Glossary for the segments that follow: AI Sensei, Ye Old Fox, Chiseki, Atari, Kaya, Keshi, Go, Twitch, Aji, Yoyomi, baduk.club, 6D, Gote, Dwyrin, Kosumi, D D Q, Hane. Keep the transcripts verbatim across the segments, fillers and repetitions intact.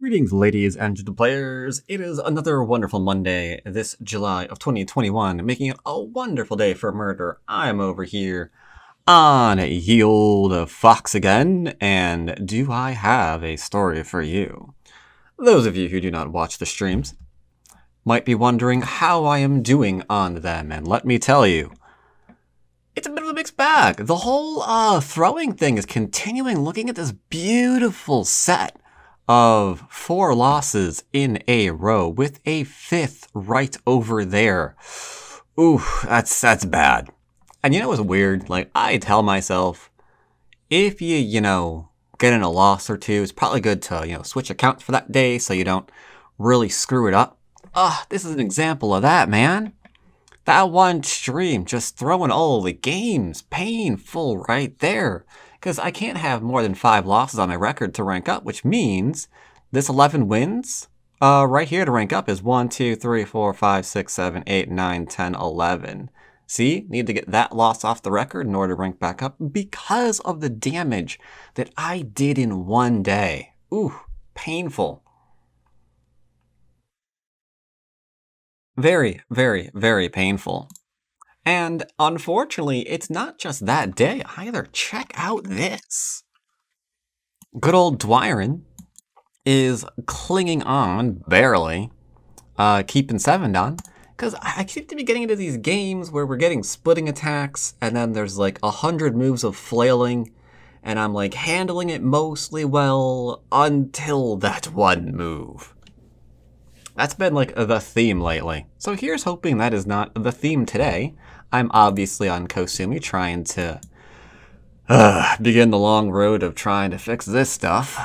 Greetings, ladies and players. It is another wonderful Monday, this July of twenty twenty-one, making it a wonderful day for murder. I'm over here on Ye Old Fox again, and do I have a story for you? Those of you who do not watch the streams might be wondering how I am doing on them, and let me tell you, it's a bit of a mixed bag. The whole uh, throwing thing is continuing, looking at this beautiful set of four losses in a row with a fifth right over there. Ooh, that's that's bad. And you know what's weird? Like, I tell myself, if you, you know, get in a loss or two, it's probably good to, you know, switch accounts for that day so you don't really screw it up. Ah, this is an example of that, man. That one stream just throwing all the games. Painful right there. Because I can't have more than five losses on my record to rank up, which means this eleven wins uh, right here to rank up is one, two, three, four, five, six, seven, eight, nine, ten, eleven. See? Need to get that loss off the record in order to rank back up because of the damage that I did in one day. Ooh, painful. Very, very, very painful. And unfortunately, it's not just that day either. Check out this. Good old Dwyrin is clinging on, barely, uh, keeping seven down. Because I seem to be getting into these games where we're getting splitting attacks, and then there's like a hundred moves of flailing, and I'm like handling it mostly well until that one move. That's been like the theme lately. So here's hoping that is not the theme today. I'm obviously on Kosumi trying to uh, begin the long road of trying to fix this stuff.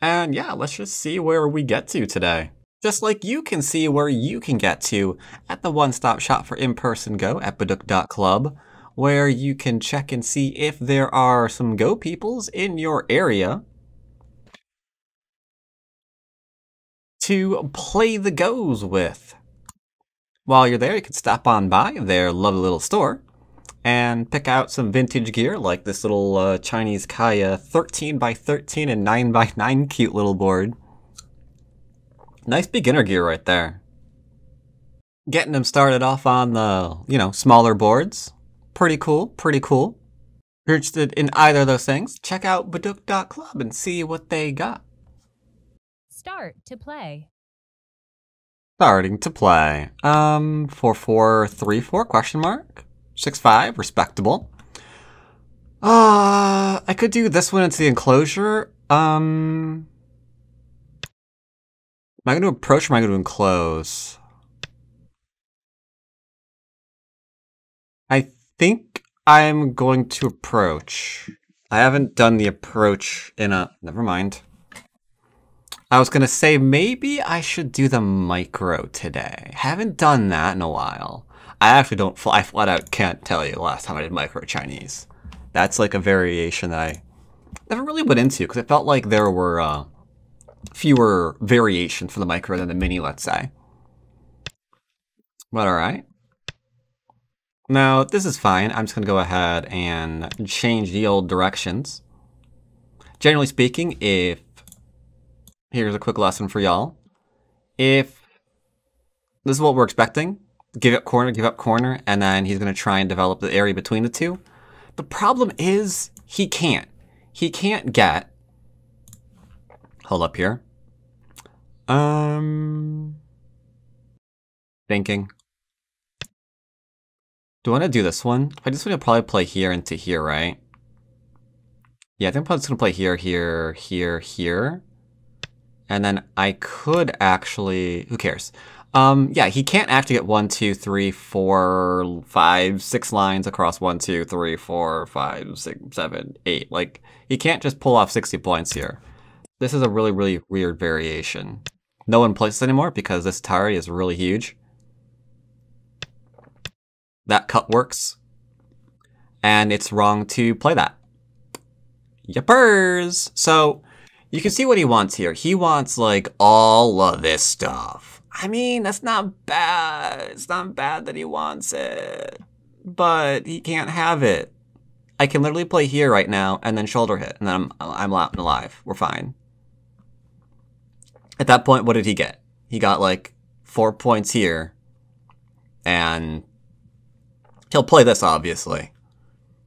And yeah, let's just see where we get to today. Just like you can see where you can get to at the one-stop shop for in-person Go at baduk dot club, where you can check and see if there are some Go peoples in your area to play the Goes with. While you're there, you can stop on by their lovely little store and pick out some vintage gear like this little uh, Chinese Kaya thirteen by thirteen and nine by nine cute little board. Nice beginner gear right there. Getting them started off on the, you know, smaller boards. Pretty cool, pretty cool. If you're interested in either of those things, check out baduk dot club and see what they got. Start to play. Starting to play. Um, four, four, three, four, question mark. Six, five, respectable. Uh, I could do this one into the enclosure. Um, am I going to approach or am I going to enclose? I think I'm going to approach. I haven't done the approach in a... Never mind. I was going to say, maybe I should do the micro today. Haven't done that in a while. I actually don't, I flat out can't tell you the last time I did micro Chinese. That's like a variation that I never really went into because it felt like there were uh, fewer variations for the micro than the mini, let's say. But all right. Now, this is fine. I'm just going to go ahead and change the old directions. Generally speaking, if... Here's a quick lesson for y'all. If this is what we're expecting, give up corner, give up corner, and then he's going to try and develop the area between the two. The problem is he can't. He can't get... Hold up here. Um, thinking. Do I want to do this one? I just want to probably play here into here, right? Yeah, I think I'm probably just going to play here, here, here, here. And then I could actually, who cares? Um, yeah, he can't actually get one, two, three, four, five, six lines across one, two, three, four, five, six, seven, eight. Like, he can't just pull off sixty points here. This is a really, really weird variation. No one plays this anymore because this Atari is really huge. That cut works. And it's wrong to play that. Yippers! So... You can see what he wants here. He wants, like, all of this stuff. I mean, that's not bad. It's not bad that he wants it. But he can't have it. I can literally play here right now and then shoulder hit. And then I'm, I'm out and alive. We're fine. At that point, what did he get? He got like four points here, and he'll play this obviously,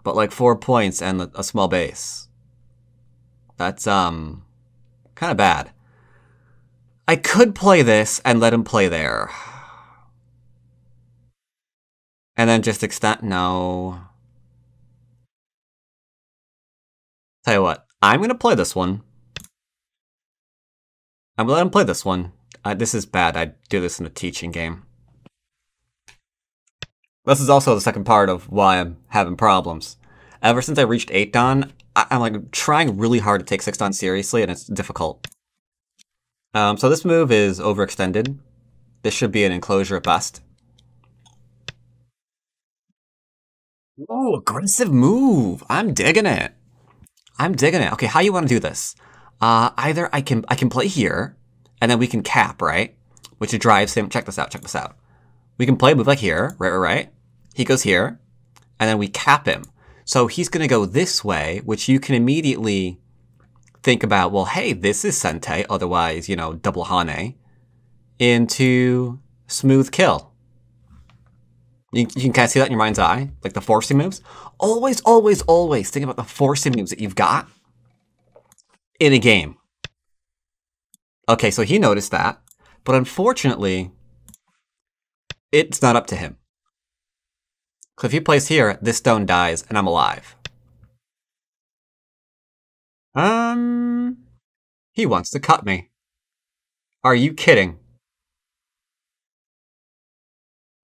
but like four points and a small base. That's um kind of bad. I could play this and let him play there. And then just extend, no. Tell you what, I'm going to play this one. I'm going to let him play this one. Uh, this is bad. I'd do this in a teaching game. This is also the second part of why I'm having problems. Ever since I reached eight Don, I I'm like trying really hard to take six Don seriously, and it's difficult. Um, so this move is overextended. This should be an enclosure at best. Oh, aggressive move! I'm digging it. I'm digging it. Okay, how you want to do this? Uh, either I can I can play here, and then we can cap, right? Which drives him. Check this out. Check this out. We can play a move like here, right, right, right. He goes here, and then we cap him. So he's going to go this way, which you can immediately think about. Well, hey, this is Sensei, otherwise, you know, double Hane into smooth kill. You can kind of see that in your mind's eye, like the forcing moves. Always, always, always think about the forcing moves that you've got in a game. Okay, so he noticed that, but unfortunately, it's not up to him. So if he plays here, this stone dies, and I'm alive. Um, he wants to cut me. Are you kidding?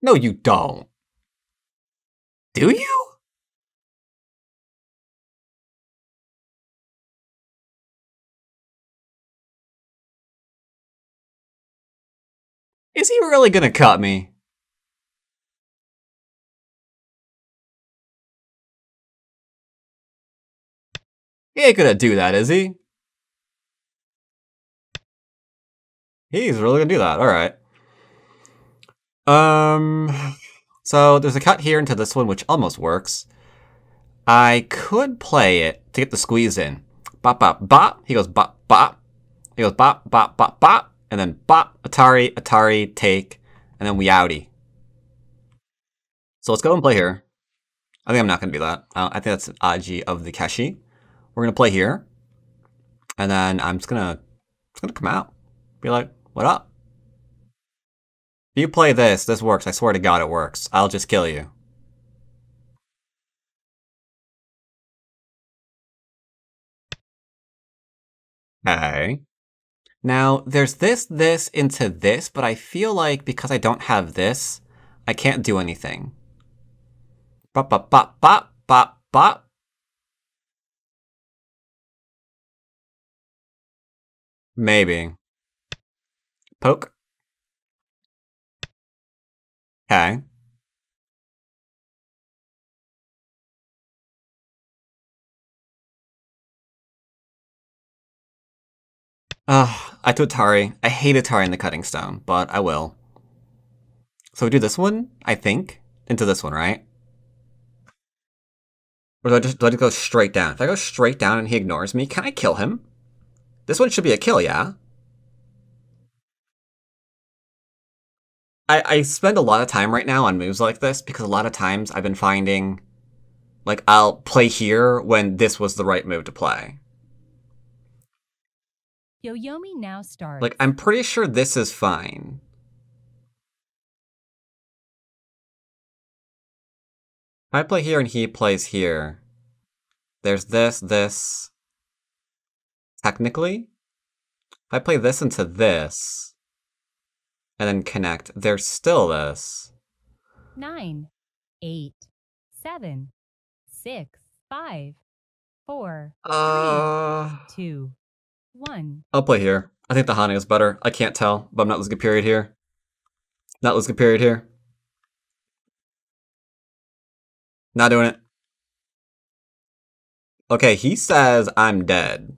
No, you don't. Do you? Is he really gonna cut me? He ain't gonna do that, is he? He's really gonna do that, alright. Um, so there's a cut here into this one, which almost works. I could play it to get the squeeze in. Bop, bop, bop. He goes bop, bop. He goes bop, bop, bop, bop. And then bop, Atari, Atari, take, and then we outie. So let's go and play here. I think I'm not going to do that. Uh, I think that's an Aji of the Keshi. We're going to play here. And then I'm just going to just gonna come out. Be like, what up? If you play this, this works. I swear to God it works. I'll just kill you. Hey. Now, there's this, this, into this, but I feel like because I don't have this, I can't do anything. Bop, bop, bop, bop, bop, bop. Maybe. Poke. Okay. Ugh, I do Atari. I hate Atari in the cutting stone, but I will. So we do this one, I think, into this one, right? Or do I just, do I just go straight down? If I go straight down and he ignores me, can I kill him? This one should be a kill, yeah? I, I spend a lot of time right now on moves like this, because a lot of times I've been finding, like, I'll play here when this was the right move to play. Yoyomi now starts. Like, I'm pretty sure this is fine. If I play here and he plays here, there's this, this. Technically, if I play this into this, and then connect, there's still this. Nine, eight, seven, six, five, four, uh... three, two. One. I'll play here. I think the Hane is better. I can't tell, but I'm not losing a period here. Not losing a period here. Not doing it. Okay, he says I'm dead.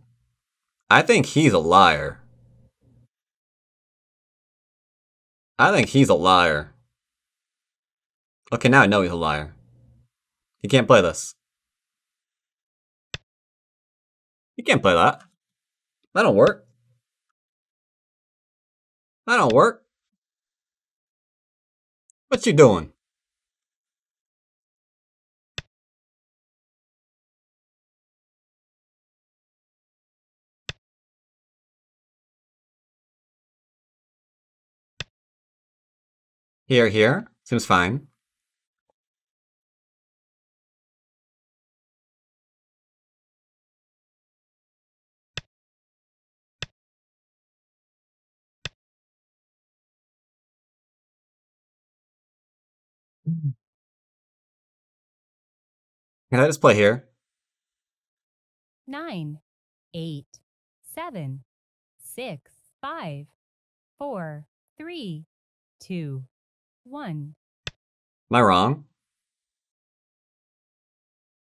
I think he's a liar. I think he's a liar. Okay, now I know he's a liar. He can't play this. He can't play that. That don't work. That don't work. What you doing? Here, here. Seems fine. Can I just play here? Nine, eight, seven, six, five, four, three, two, one. Am I wrong?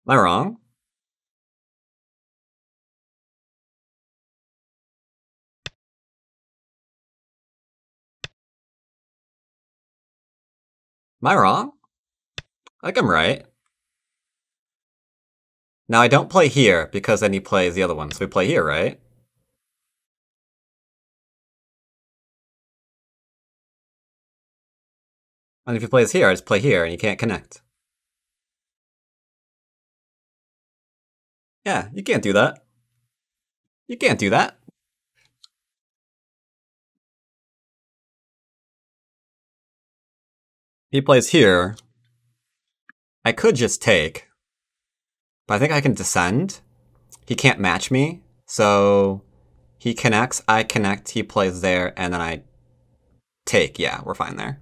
Am I wrong? Am I wrong? I think I'm right. Now I don't play here because then he plays the other one. So we play here, right? And if he plays here, I just play here and you can't connect. Yeah, you can't do that. You can't do that. He plays here. I could just take, but I think I can descend. He can't match me, so he connects, I connect, he plays there, and then I take. Yeah, we're fine there.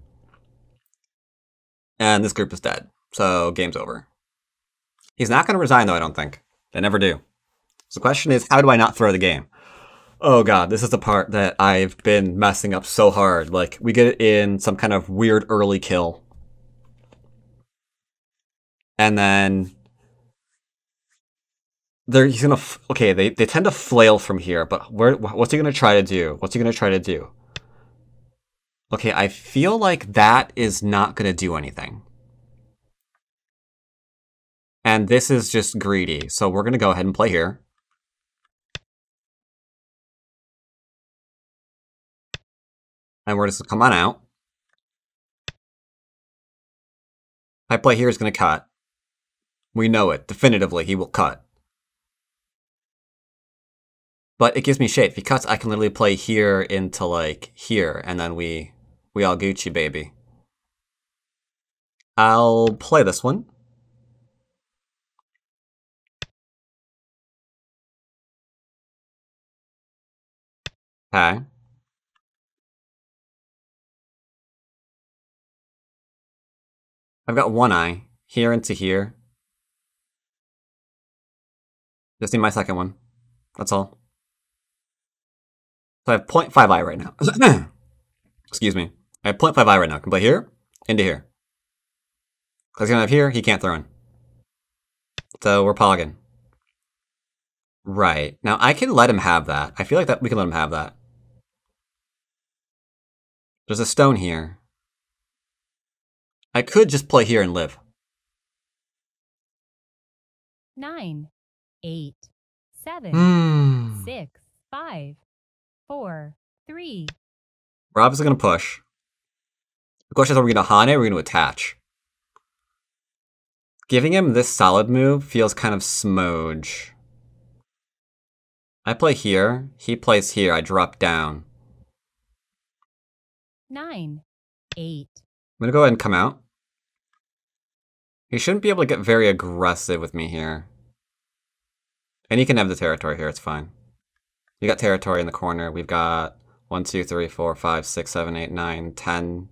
And this group is dead, so game's over. He's not going to resign, though, I don't think. They never do. So the question is, how do I not throw the game? Oh god, this is the part that I've been messing up so hard. Like, we get it in some kind of weird early kill. And then they're, he's gonna, f okay, they, they tend to flail from here, but where, what's he gonna try to do? What's he gonna try to do? Okay, I feel like that is not gonna do anything. And this is just greedy, so we're gonna go ahead and play here. And we're just gonna come on out. If I play here, he's gonna cut. We know it. Definitively, he will cut. But it gives me shape. If he cuts, I can literally play here into, like, here. And then we we all Gucci, baby. I'll play this one. Okay. I've got one eye. Here into here. Just need my second one. That's all. So I have zero point five I right now. Excuse me. I have zero point five I right now. Can play here, into here. Because he's going to have here, he can't throw in. So we're pogging. Right. Now I can let him have that. I feel like that we can let him have that. There's a stone here. I could just play here and live. Nine. Eight, seven, mm. six, five, four, three. We're obviously going to push. The question is, are we going to Hane or are we going to attach? Giving him this solid move feels kind of smudge. I play here. He plays here. I drop down. Nine, eight. I'm going to go ahead and come out. He shouldn't be able to get very aggressive with me here. And you can have the territory here, it's fine. You got territory in the corner. We've got one, two, three, four, five, six, seven, eight, nine, ten.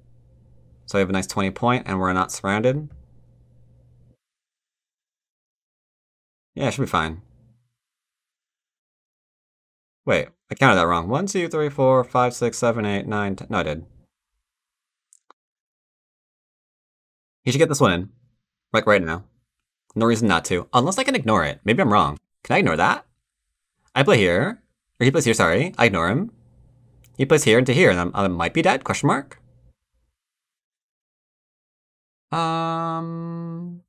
So we have a nice twenty point, and we're not surrounded. Yeah, it should be fine. Wait, I counted that wrong. one, two, three, four, five, six, seven, eight, nine, ten. No, I did. You should get this one in. Like right now. No reason not to. Unless I can ignore it. Maybe I'm wrong. Can I ignore that? I play here. Or he plays here, sorry. I ignore him. He plays here into here, and I'm, I might be dead? Question mark? Um...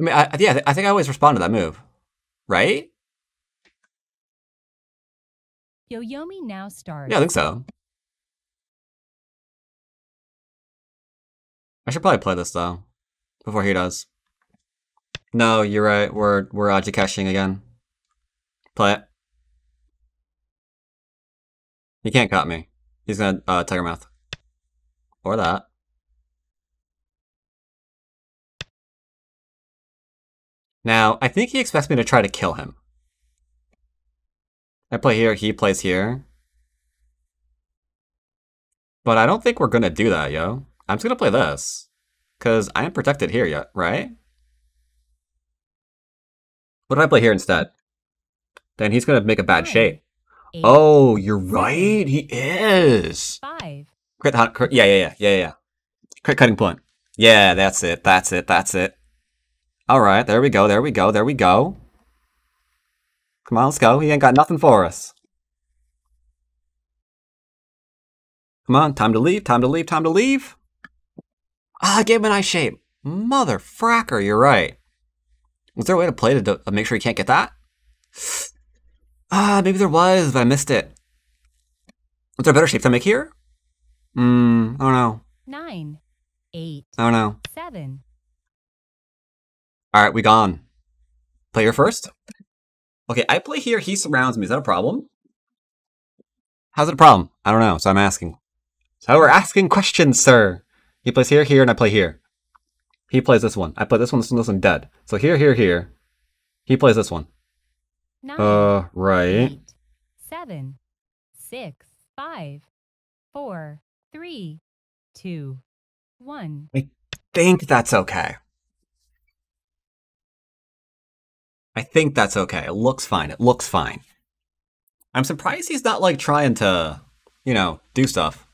I mean, I, yeah, I think I always respond to that move. Right? Yoyomi now starts. Yeah, I think so. I should probably play this though, before he does. No, you're right. We're we're Aji caching again. Play it. He can't caught me. He's gonna uh, Tiger Mouth, or that. Now I think he expects me to try to kill him. I play here. He plays here. But I don't think we're gonna do that, yo. I'm just gonna play this, cause I ain't protected here yet, right? What did I play here instead? Then he's gonna make a bad Five, shape. Eight, oh, you're right. He is. Five. Crit, crit, yeah, yeah, yeah, yeah, yeah. Crit cutting blunt. Yeah, that's it. That's it. That's it. All right, there we go. There we go. There we go. Come on, let's go. He ain't got nothing for us. Come on, time to leave. Time to leave. Time to leave. Ah, oh, I gave him an eye shape. Mother fracker, you're right. Was there a way to play to do make sure he can't get that? Ah, maybe there was, but I missed it. Is there a better shape to make here? Hmm, I don't know. Nine, eight, I don't know. Seven. All right, we gone. Play here first. Okay, I play here. He surrounds me. Is that a problem? How's it a problem? I don't know, so I'm asking. So we're asking questions, sir. He plays here, here, and I play here. He plays this one. I play this one, this one, this one, dead. So here, here, here. He plays this one. Nine, uh, right. Eight, seven, six, five, four, three, two, one. I think that's okay. I think that's okay. It looks fine. It looks fine. I'm surprised he's not, like, trying to, you know, do stuff.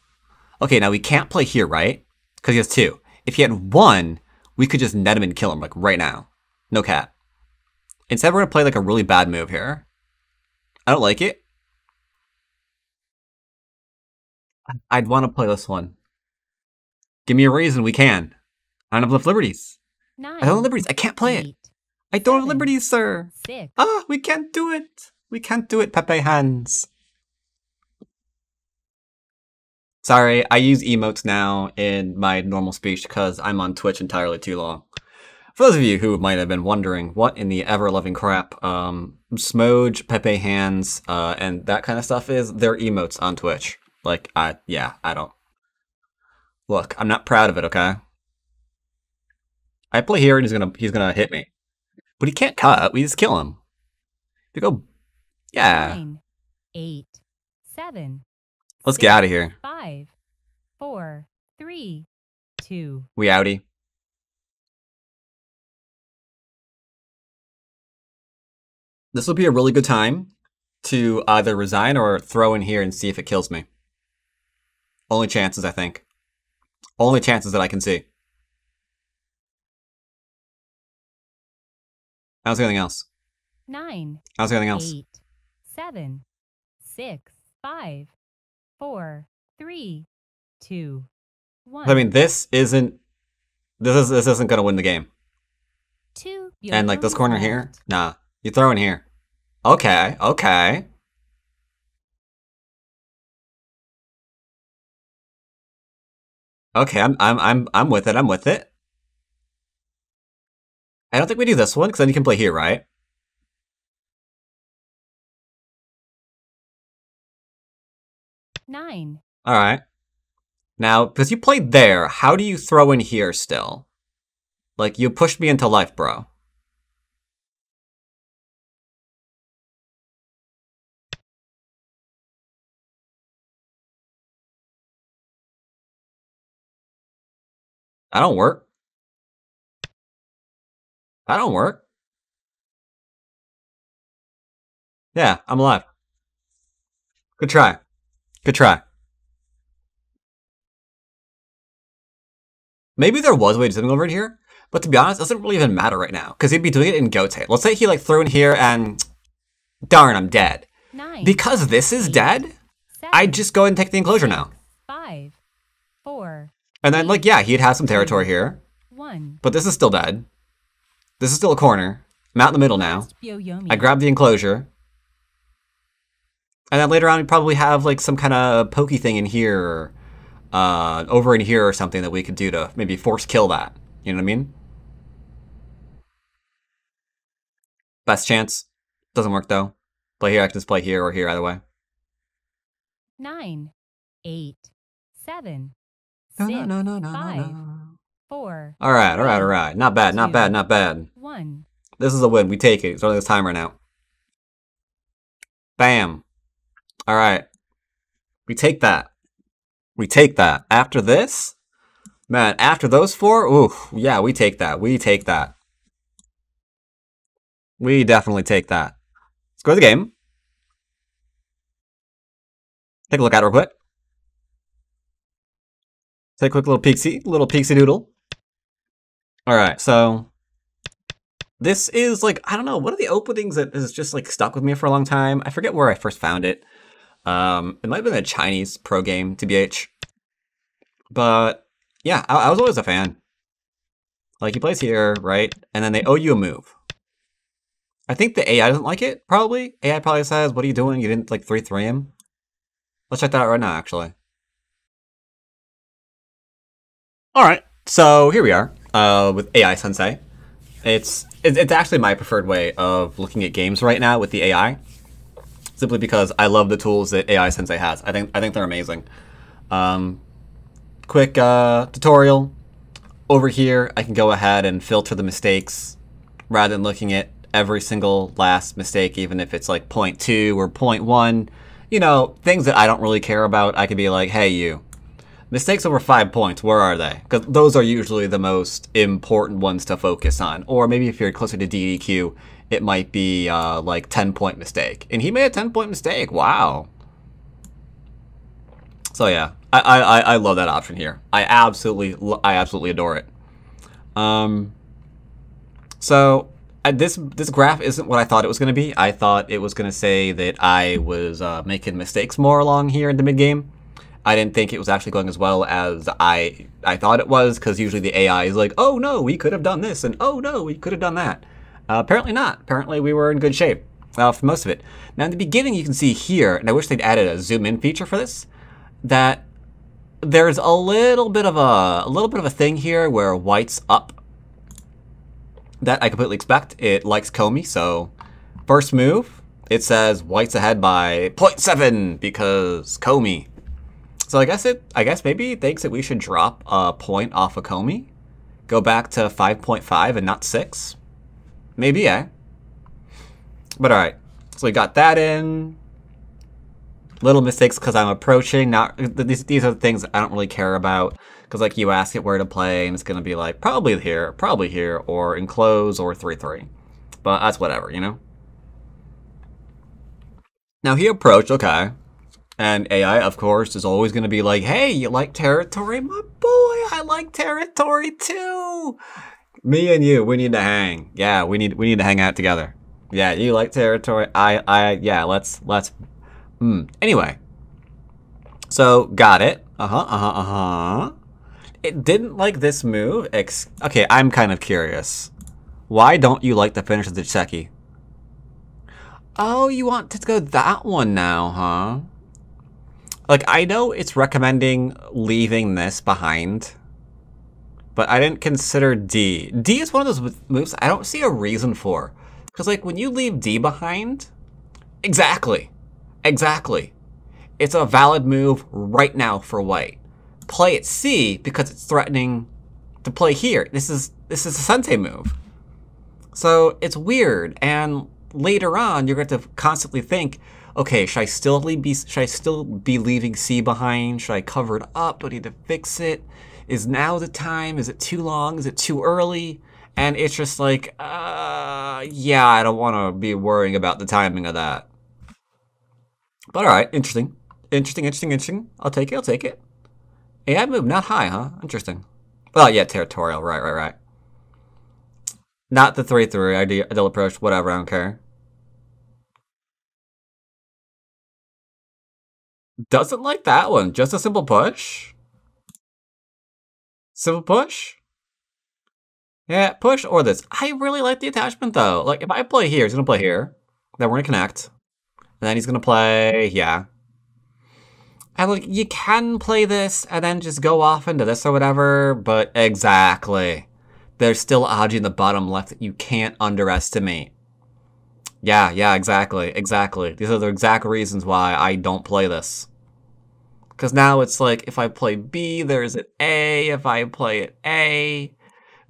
Okay, now we can't play here, right? Because he has two. If he had one... we could just net him and kill him, like, right now. No cap. Instead, we're going to play, like, a really bad move here. I don't like it. I'd want to play this one. Give me a reason we can. I don't have enough liberties. Nine, I don't have liberties. I can't play eight, it. I don't seven, have liberties, sir. Six. Ah, we can't do it. We can't do it, Pepe Hands. Sorry, I use emotes now in my normal speech because I'm on Twitch entirely too long. For those of you who might have been wondering what in the ever-loving crap um, Smoj, Pepe Hands, uh, and that kind of stuff is, they're emotes on Twitch. Like, I, yeah, I don't. Look, I'm not proud of it, okay? I play here and he's gonna, he's gonna hit me. But he can't cut, we just kill him. We go, yeah. Nine, eight, seven. Let's Six, get out of here. Five, four, three, two. We outie. This will be a really good time to either resign or throw in here and see if it kills me. Only chances, I think. Only chances that I can see. How's anything else? Nine. How's anything else? Eight, seven, six, five. Four, three, two, one. I mean, this isn't. This is this isn't gonna win the game. Two. And like this corner here, nah. You throw in here. Okay, okay. Okay, I'm I'm I'm I'm with it. I'm with it. I don't think we do this one because then you can play here, right? Nine. All right. Now, because you played there, how do you throw in here still? Like, you pushed me into life, bro. That don't work. That don't work. Yeah, I'm alive. Good try. Good try. Maybe there was a way to do something over in here, but to be honest, it doesn't really even matter right now, because he'd be doing it in Gote. Let's say he like threw in here and darn, I'm dead. Nine, because this is eight, dead, seven, I'd just go ahead and take the enclosure six, now. Five, four, and then eight, like, yeah, he'd have some territory here. One. But this is still dead. This is still a corner. I'm out in the middle now. I grab the enclosure. And then later on, we probably have like some kind of pokey thing in here, uh, over in here or something that we could do to maybe force kill that. You know what I mean? Best chance. Doesn't work though. Play here, I can just play here or here either way. Nine, eight, seven, no, six, no, no, no, five, no, no. four. All right, all right, all right. Not bad, two, not bad, not bad. One. This is a win. We take it. It's only this time right now. Bam. All right. We take that. We take that. After this, man, after those four, ooh, yeah, we take that. We take that. We definitely take that. Let's go to the game. Take a look at it real quick. Take a quick little peeksy, little peeksy doodle. All right, so this is like, I don't know, one of the openings that is just like stuck with me for a long time. I forget where I first found it. Um, it might have been a Chinese pro game, T B H. But yeah, I, I was always a fan. Like he plays here, right? And then they owe you a move. I think the A I doesn't like it, probably. A I probably says, what are you doing? You didn't like three three him. Let's check that out right now, actually. All right, so here we are uh, with A I Sensei. It's it's actually my preferred way of looking at games right now with the A I, simply because I love the tools that A I Sensei has. I think I think they're amazing. Um, quick uh, tutorial over here. I can go ahead and filter the mistakes rather than looking at every single last mistake, even if it's like zero point two or zero point one. You know, things that I don't really care about. I could be like, hey, you. Mistakes over five points, where are they? Because those are usually the most important ones to focus on. Or maybe if you're closer to D D Q, it might be uh, like ten point mistake. And he made a ten point mistake, wow. So yeah, I, I, I love that option here. I absolutely I absolutely adore it. Um, so uh, this, this graph isn't what I thought it was gonna be. I thought it was gonna say that I was uh, making mistakes more along here in the mid game. I didn't think it was actually going as well as I I thought it was, because usually the A I is like, oh no, we could have done this, and oh no, we could have done that. Uh, apparently not. Apparently we were in good shape uh, for most of it. Now in the beginning you can see here, and I wish they'd added a zoom in feature for this, that there's a little bit of a, a little bit of a thing here where white's up. That I completely expect. It likes Kosumi, so first move, it says white's ahead by zero point seven because Kosumi. So I guess it. I guess maybe it thinks that we should drop a point off of Kosumi, go back to five point five and not six. Maybe, eh? But all right. So we got that in. Little mistakes because I'm approaching. Not these. These are the things I don't really care about, because like you ask it where to play and it's gonna be like probably here, probably here, or enclose or three three. But that's whatever, you know. Now he approached. Okay. And A I, of course, is always going to be like, hey, you like territory? My boy, I like territory too. Me and you, we need to hang. Yeah, we need we need to hang out together. Yeah, you like territory. I, I, yeah, let's, let's, hmm. Anyway, so got it. Uh-huh, uh-huh, uh-huh. It didn't like this move. Ex okay, I'm kind of curious. Why don't you like the finish of the Chiseki? Oh, you want to go that one now, huh? Like, I know it's recommending leaving this behind, but I didn't consider D. D is one of those moves I don't see a reason for. Because, like, when you leave D behind, exactly, exactly. It's a valid move right now for white. Play at C because it's threatening to play here. This is, this is a Sensei move. So it's weird, and later on, you're going to have to constantly think, okay, should I still be should I still be leaving C behind? Should I cover it up? Do I need to fix it? Is now the time? Is it too long? Is it too early? And it's just like, uh, yeah, I don't want to be worrying about the timing of that. But all right, interesting, interesting, interesting, interesting. I'll take it. I'll take it. A I move, not high, huh? Interesting. Well, yeah, territorial. Right, right, right. Not the three three ideal, ideal approach. Whatever, I don't care. Doesn't like that one. Just a simple push. Simple push. Yeah, push or this. I really like the attachment though. Like if I play here, it's gonna play here. Then we're gonna connect. And then he's gonna play, yeah. And like, you can play this and then just go off into this or whatever, but exactly. There's still Aji in the bottom left that you can't underestimate. Yeah, yeah, exactly, exactly. These are the exact reasons why I don't play this. Because now it's like, if I play B, there's an A. If I play an A,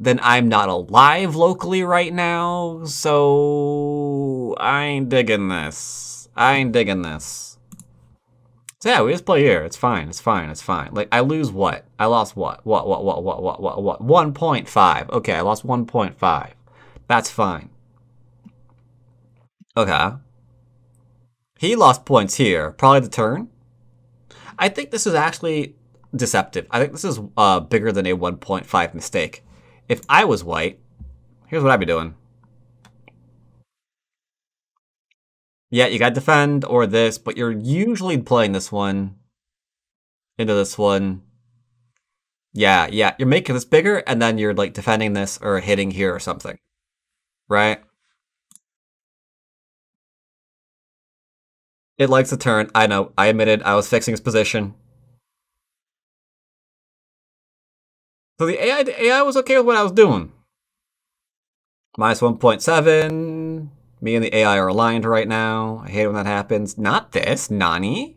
then I'm not alive locally right now. So I ain't digging this. I ain't digging this. So yeah, we just play here. It's fine, it's fine, it's fine. Like, I lose what? I lost what? What, what, what, what, what, what, what? one point five. Okay, I lost one point five. That's fine. Okay. He lost points here. Probably the turn. I think this is actually deceptive. I think this is uh, bigger than a one point five mistake. If I was white, here's what I'd be doing. Yeah, you got to defend or this, but you're usually playing this one into this one. Yeah, yeah, you're making this bigger, and then you're like defending this or hitting here or something, right? It likes the turn. I know. I admitted I was fixing his position. So the A I, A I was okay with what I was doing. Minus one point seven. Me and the A I are aligned right now. I hate when that happens. Not this. Nani?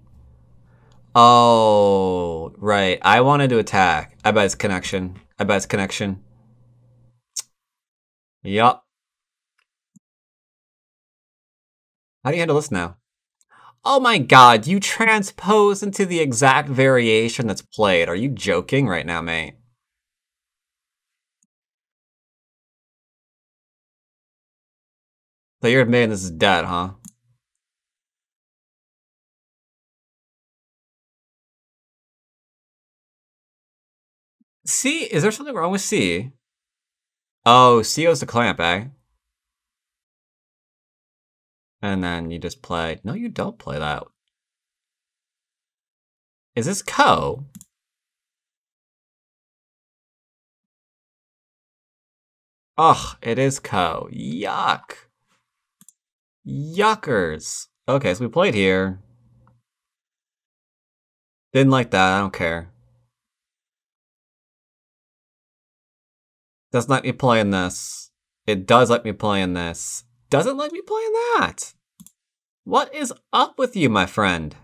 Oh, right. I wanted to attack. I bet it's connection. I bet it's connection. Yup. How do you handle this now? Oh my god, you transpose into the exact variation that's played. Are you joking right now, mate? So you're admitting this is dead, huh? C? Is there something wrong with C? Oh, C owes the clamp, eh? And then you just play... No, you don't play that. Is this Ko? Ugh, it is Ko. Yuck. Yuckers. Okay, so we played here. Didn't like that, I don't care. Doesn't let me play in this. It does let me play in this. Doesn't like me playing that. What is up with you, my friend?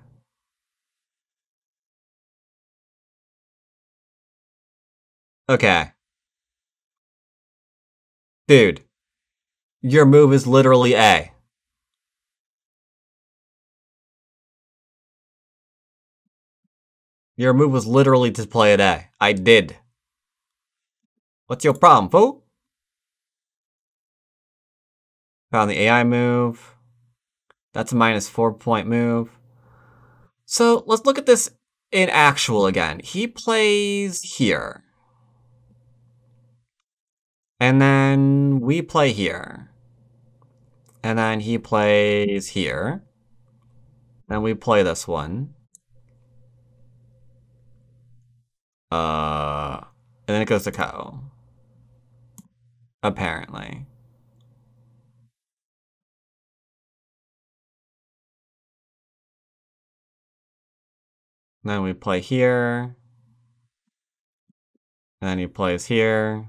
Okay. Dude, your move is literally A. Your move was literally to play it A. I did. What's your problem, fool? Found the A I move. That's a minus four point move. So let's look at this in actual again. He plays here. And then we play here. And then he plays here. And we play this one. Uh, and then it goes to Ko. Apparently. Then we play here. And then he plays here.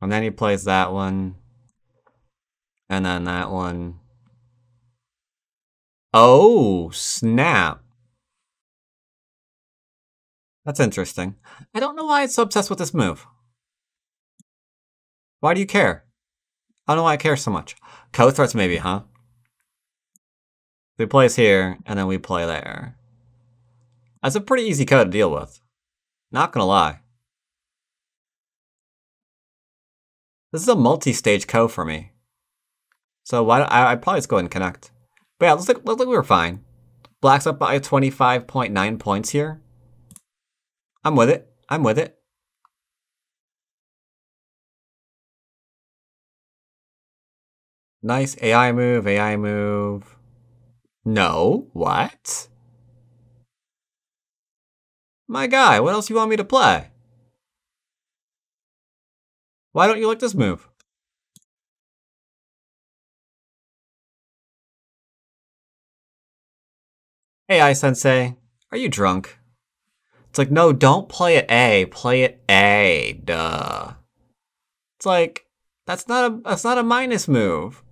And then he plays that one. And then that one. Oh, snap. That's interesting. I don't know why I'm so obsessed with this move. Why do you care? I don't know why I care so much. Ko starts maybe, huh? We play here, and then we play there. That's a pretty easy Ko to deal with. Not gonna lie. This is a multi-stage Ko for me. So why do I, I probably just go ahead and connect. But yeah, looks like, looks like we were fine. Black's up by twenty-five point nine points here. I'm with it. I'm with it. Nice A I move, A I move. No, what? My guy, what else you want me to play? Why don't you like this move? A I Sensei, are you drunk? It's like, no, don't play it A, play it A, duh. It's like, that's not a, that's not a minus move.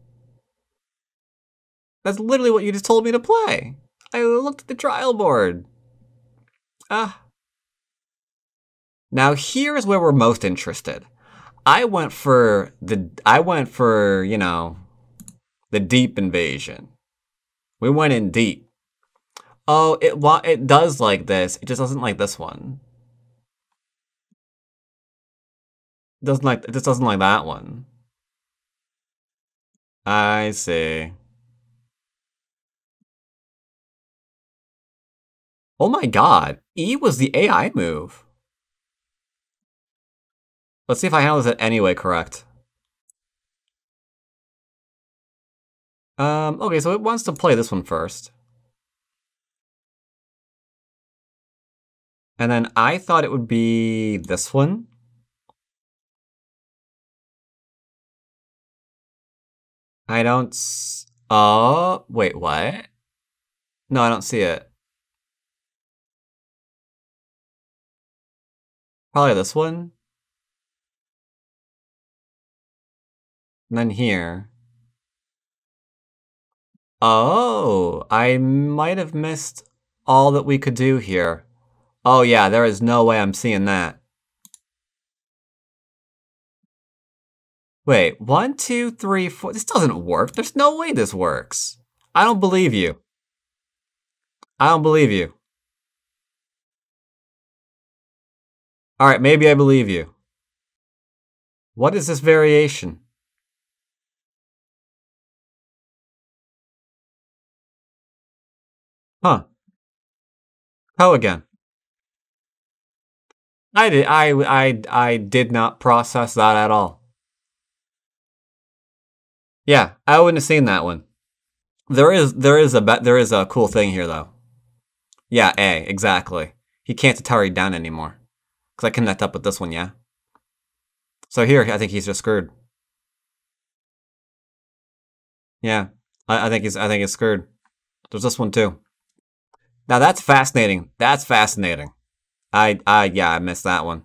That's literally what you just told me to play. I looked at the trial board. Ah. Now here's where we're most interested. I went for the, I went for, you know, the deep invasion. We went in deep. Oh, it it does like this. It just doesn't like this one. It doesn't like it just doesn't like that one. I see. Oh my god, E was the A I move. Let's see if I handle this anyway correct. Um, okay, so it wants to play this one first. And then I thought it would be this one. I don't, s oh, wait, what? No, I don't see it. Probably this one. And then here. Oh, I might have missed all that we could do here. Oh yeah, there is no way I'm seeing that. Wait, one, two, three, four. This doesn't work. There's no way this works. I don't believe you. I don't believe you. All right, maybe I believe you. What is this variation? Huh. How again? I did. I, I, I did not process that at all. Yeah, I wouldn't have seen that one. There is, there is a, there is a cool thing here though. Yeah, A, exactly. He can't Atari down anymore because I connect up with this one. Yeah. So here, I think he's just screwed. Yeah, I, I think he's, I think he's screwed. There's this one too. Now that's fascinating. That's fascinating. I, I, yeah, I missed that one.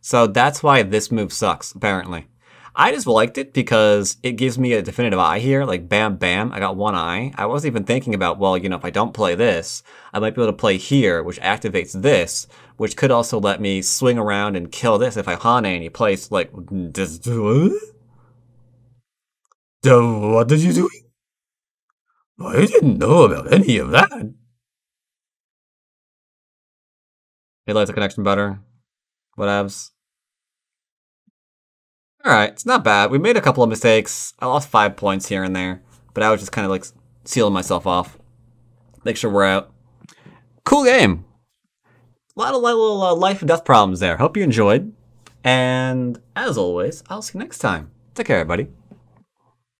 So that's why this move sucks, apparently. I just liked it because it gives me a definitive eye here. Like, bam, bam, I got one eye. I wasn't even thinking about, well, you know, if I don't play this, I might be able to play here, which activates this, which could also let me swing around and kill this if I hane any place. Like, just, what? What did you do? I didn't know about any of that. It likes the connection better. Whatevs. Alright, it's not bad. We made a couple of mistakes. I lost five points here and there. But I was just kind of like sealing myself off. Make sure we're out. Cool game. A lot of little uh, life and death problems there. Hope you enjoyed. And as always, I'll see you next time. Take care, everybody.